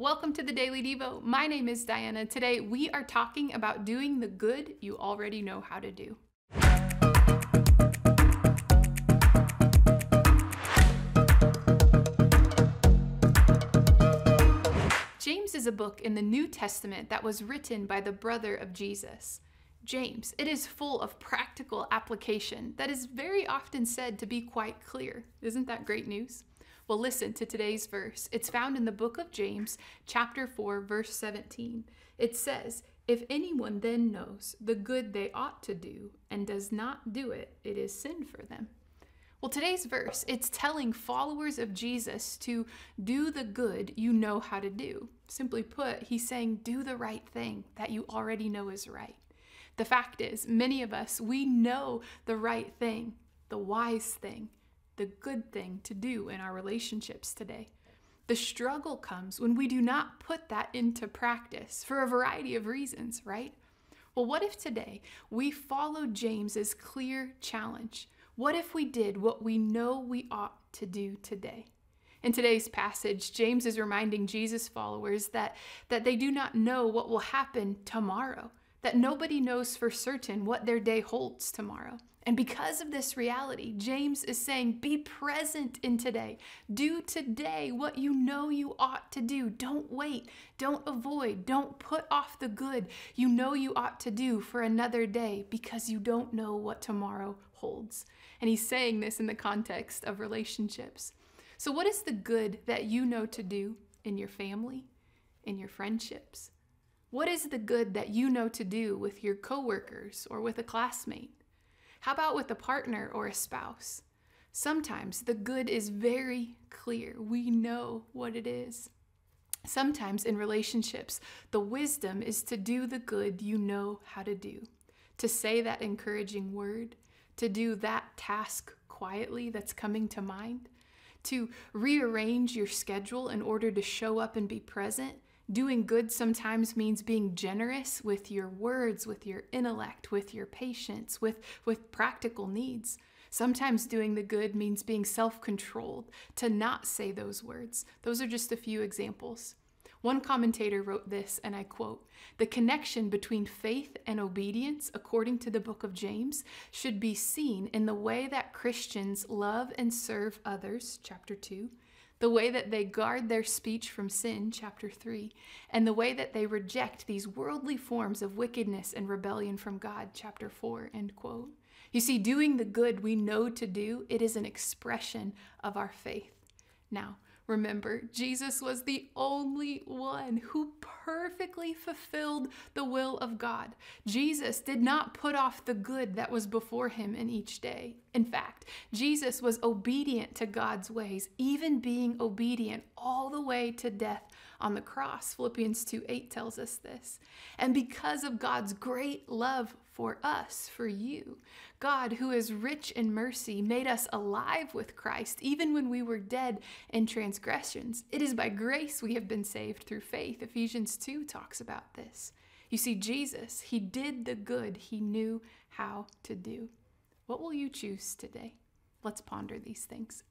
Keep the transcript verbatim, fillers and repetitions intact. Welcome to the Daily Devo. My name is Diana. Today we are talking about doing the good you already know how to do. James is a book in the New Testament that was written by the brother of Jesus, James. It is full of practical application that is very often said to be quite clear. Isn't that great news? Well, listen to today's verse. It's found in the book of James, chapter four, verse seventeen. It says, "If anyone then knows the good they ought to do and does not do it, it is sin for them." Well, today's verse, it's telling followers of Jesus to do the good you know how to do. Simply put, he's saying, do the right thing that you already know is right. The fact is, many of us, we know the right thing, the wise thing, the good thing to do in our relationships today. The struggle comes when we do not put that into practice for a variety of reasons, right? Well, what if today we followed James's clear challenge? What if we did what we know we ought to do today? In today's passage, James is reminding Jesus' followers that, that they do not know what will happen tomorrow, that nobody knows for certain what their day holds tomorrow. And because of this reality, James is saying, be present in today. Do today what you know you ought to do. Don't wait, don't avoid, don't put off the good you know you ought to do for another day because you don't know what tomorrow holds. And he's saying this in the context of relationships. So what is the good that you know to do in your family, in your friendships? What is the good that you know to do with your coworkers or with a classmate? How about with a partner or a spouse? Sometimes the good is very clear. We know what it is. Sometimes in relationships, the wisdom is to do the good you know how to do, to say that encouraging word, to do that task quietly that's coming to mind, to rearrange your schedule in order to show up and be present. Doing good sometimes means being generous with your words, with your intellect, with your patience, with, with practical needs. Sometimes doing the good means being self-controlled, to not say those words. Those are just a few examples. One commentator wrote this, and I quote, "The connection between faith and obedience, according to the book of James, should be seen in the way that Christians love and serve others," chapter two, "the way that they guard their speech from sin," chapter three, "and the way that they reject these worldly forms of wickedness and rebellion from God," chapter four, end quote. You see, doing the good we know to do, it is an expression of our faith. Now, remember, Jesus was the only one who perfectly fulfilled the will of God. Jesus did not put off the good that was before him in each day. In fact, Jesus was obedient to God's ways, even being obedient all the way to death on the cross. Philippians two eight tells us this. And because of God's great love for us, for you, God, who is rich in mercy, made us alive with Christ, even when we were dead in transgressions. It is by grace we have been saved through faith. Ephesians two talks about this. You see, Jesus, he did the good he knew how to do. What will you choose today? Let's ponder these things.